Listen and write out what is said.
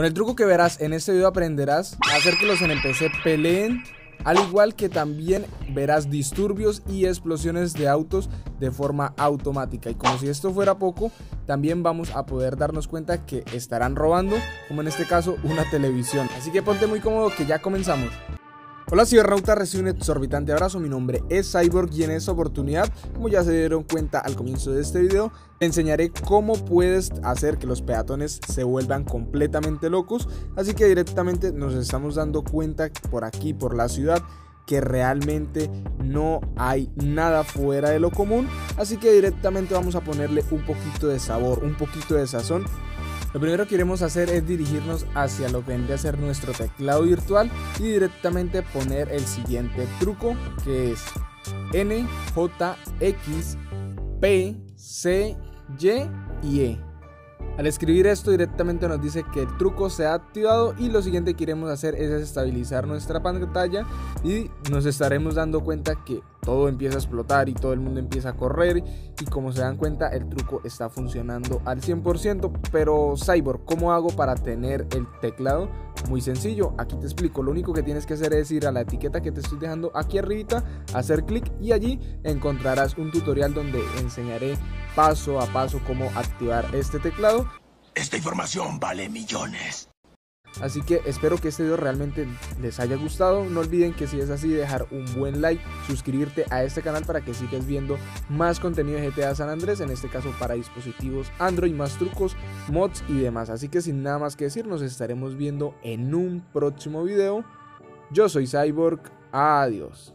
Con el truco que verás en este video aprenderás a hacer que los NPC peleen, al igual que también verás disturbios y explosiones de autos de forma automática. Y como si esto fuera poco, también vamos a poder darnos cuenta que estarán robando, como en este caso, una televisión. Así que ponte muy cómodo que ya comenzamos. Hola cibernautas, recibe un exorbitante abrazo, mi nombre es Cyborg y en esta oportunidad, como ya se dieron cuenta al comienzo de este video, te enseñaré cómo puedes hacer que los peatones se vuelvan completamente locos, así que directamente nos estamos dando cuenta por aquí, por la ciudad, que realmente no hay nada fuera de lo común, así que directamente vamos a ponerle un poquito de sabor, un poquito de sazón. Lo primero que iremos a hacer es dirigirnos hacia lo que vendría a ser nuestro teclado virtual y directamente poner el siguiente truco, que es N, J, X, P, C, Y y E. Al escribir esto directamente nos dice que el truco se ha activado y lo siguiente que iremos a hacer es estabilizar nuestra pantalla y nos estaremos dando cuenta que todo empieza a explotar y todo el mundo empieza a correr y como se dan cuenta el truco está funcionando al 100%. Pero Cyborg, ¿cómo hago para tener el teclado? Muy sencillo, aquí te explico. Lo único que tienes que hacer es ir a la etiqueta que te estoy dejando aquí arribita, hacer clic y allí encontrarás un tutorial donde enseñaré paso a paso cómo activar este teclado. Esta información vale millones. Así que espero que este video realmente les haya gustado. No olviden que si es así dejar un buen like, suscribirte a este canal para que sigas viendo más contenido de GTA San Andreas, en este caso para dispositivos Android, más trucos, mods y demás. Así que sin nada más que decir, nos estaremos viendo en un próximo video. Yo soy Cyborg, adiós.